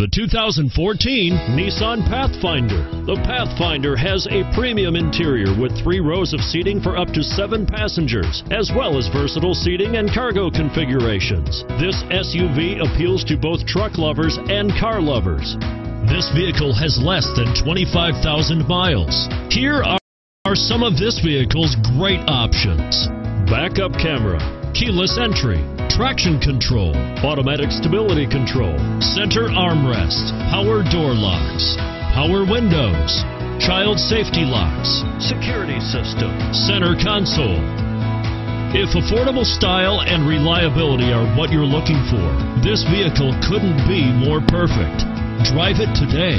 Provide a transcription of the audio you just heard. The 2014 Nissan Pathfinder. The Pathfinder has a premium interior with 3 rows of seating for up to 7 passengers, as well as versatile seating and cargo configurations. This SUV appeals to both truck lovers and car lovers. This vehicle has less than 25,000 miles. Here are some of this vehicle's great options: backup camera, keyless entry, traction control, automatic stability control, center armrest, power door locks, power windows, child safety locks, security system, center console. If affordable style and reliability are what you're looking for, this vehicle couldn't be more perfect. Drive it today.